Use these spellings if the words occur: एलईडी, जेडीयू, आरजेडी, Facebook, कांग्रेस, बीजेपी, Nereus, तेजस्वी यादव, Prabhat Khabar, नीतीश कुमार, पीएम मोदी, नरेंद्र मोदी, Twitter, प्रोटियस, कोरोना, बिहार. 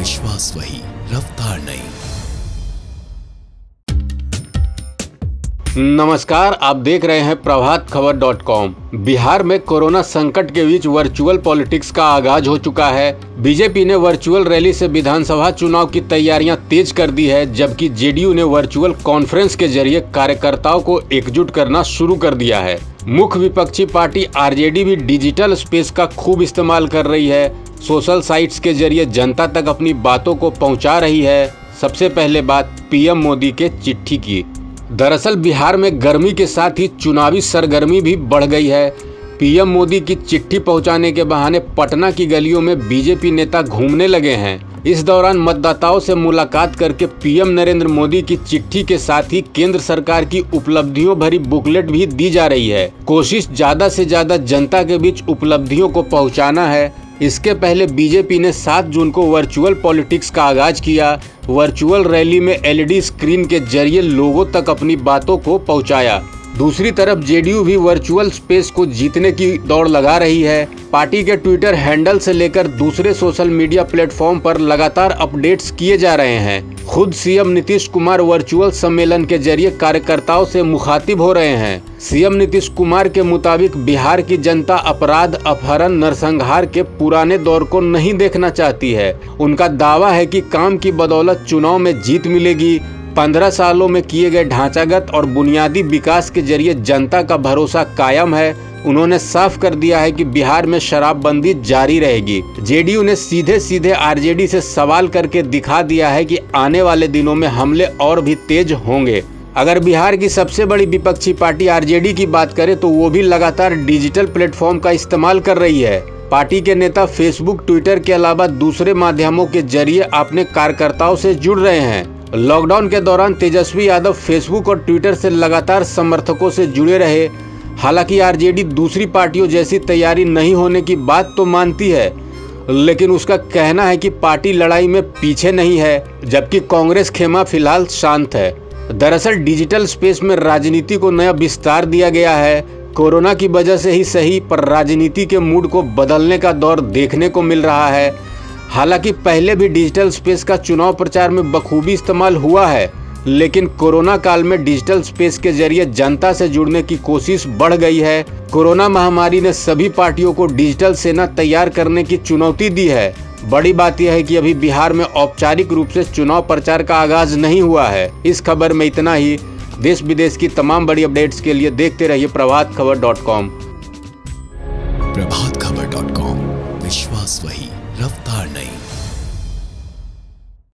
विश्वास वही, रफ्तार नहीं। नमस्कार, आप देख रहे हैं प्रभात खबर .com। बिहार में कोरोना संकट के बीच वर्चुअल पॉलिटिक्स का आगाज हो चुका है। बीजेपी ने वर्चुअल रैली से विधानसभा चुनाव की तैयारियां तेज कर दी है, जबकि जेडीयू ने वर्चुअल कॉन्फ्रेंस के जरिए कार्यकर्ताओं को एकजुट करना शुरू कर दिया है। मुख्य विपक्षी पार्टी आरजेडी भी डिजिटल स्पेस का खूब इस्तेमाल कर रही है। सोशल साइट्स के जरिए जनता तक अपनी बातों को पहुंचा रही है। सबसे पहले बात पीएम मोदी के चिट्ठी की। दरअसल बिहार में गर्मी के साथ ही चुनावी सरगर्मी भी बढ़ गई है। पीएम मोदी की चिट्ठी पहुंचाने के बहाने पटना की गलियों में बीजेपी नेता घूमने लगे हैं। इस दौरान मतदाताओं से मुलाकात करके पीएम नरेंद्र मोदी की चिट्ठी के साथ ही केंद्र सरकार की उपलब्धियों भरी बुकलेट भी दी जा रही है। कोशिश ज्यादा से ज्यादा जनता के बीच उपलब्धियों को पहुंचाना है। इसके पहले बीजेपी ने 7 जून को वर्चुअल पॉलिटिक्स का आगाज किया। वर्चुअल रैली में एलईडी स्क्रीन के जरिए लोगों तक अपनी बातों को पहुँचाया। दूसरी तरफ जेडीयू भी वर्चुअल स्पेस को जीतने की दौड़ लगा रही है। पार्टी के ट्विटर हैंडल से लेकर दूसरे सोशल मीडिया प्लेटफॉर्म पर लगातार अपडेट्स किए जा रहे हैं। खुद सीएम नीतीश कुमार वर्चुअल सम्मेलन के जरिए कार्यकर्ताओं से मुखातिब हो रहे हैं। सीएम नीतीश कुमार के मुताबिक बिहार की जनता अपराध, अपहरण, नरसंहार के पुराने दौर को नहीं देखना चाहती है। उनका दावा है कि काम की बदौलत चुनाव में जीत मिलेगी। 15 सालों में किए गए ढांचागत और बुनियादी विकास के जरिए जनता का भरोसा कायम है। उन्होंने साफ कर दिया है कि बिहार में शराबबंदी जारी रहेगी। जेडीयू ने सीधे सीधे आरजेडी से सवाल करके दिखा दिया है कि आने वाले दिनों में हमले और भी तेज होंगे। अगर बिहार की सबसे बड़ी विपक्षी पार्टी आरजेडी की बात करें तो वो भी लगातार डिजिटल प्लेटफॉर्म का इस्तेमाल कर रही है। पार्टी के नेता फेसबुक, ट्विटर के अलावा दूसरे माध्यमों के जरिए अपने कार्यकर्ताओं से जुड़ रहे हैं। लॉकडाउन के दौरान तेजस्वी यादव फेसबुक और ट्विटर से लगातार समर्थकों से जुड़े रहे। हालांकि आरजेडी दूसरी पार्टियों जैसी तैयारी नहीं होने की बात तो मानती है, लेकिन उसका कहना है कि पार्टी लड़ाई में पीछे नहीं है, जबकि कांग्रेस खेमा फिलहाल शांत है। दरअसल डिजिटल स्पेस में राजनीति को नया विस्तार दिया गया है। कोरोना की वजह से ही सही, पर राजनीति के मूड को बदलने का दौर देखने को मिल रहा है। हालांकि पहले भी डिजिटल स्पेस का चुनाव प्रचार में बखूबी इस्तेमाल हुआ है, लेकिन कोरोना काल में डिजिटल स्पेस के जरिए जनता से जुड़ने की कोशिश बढ़ गई है। कोरोना महामारी ने सभी पार्टियों को डिजिटल सेना तैयार करने की चुनौती दी है। बड़ी बात यह है कि अभी बिहार में औपचारिक रूप से चुनाव प्रचार का आगाज नहीं हुआ है। इस खबर में इतना ही। देश विदेश की तमाम बड़ी अपडेट्स के लिए देखते रहिए प्रभात खबर .com। प्रभात खबर .com, विश्वास वही, रफ्तार नहीं।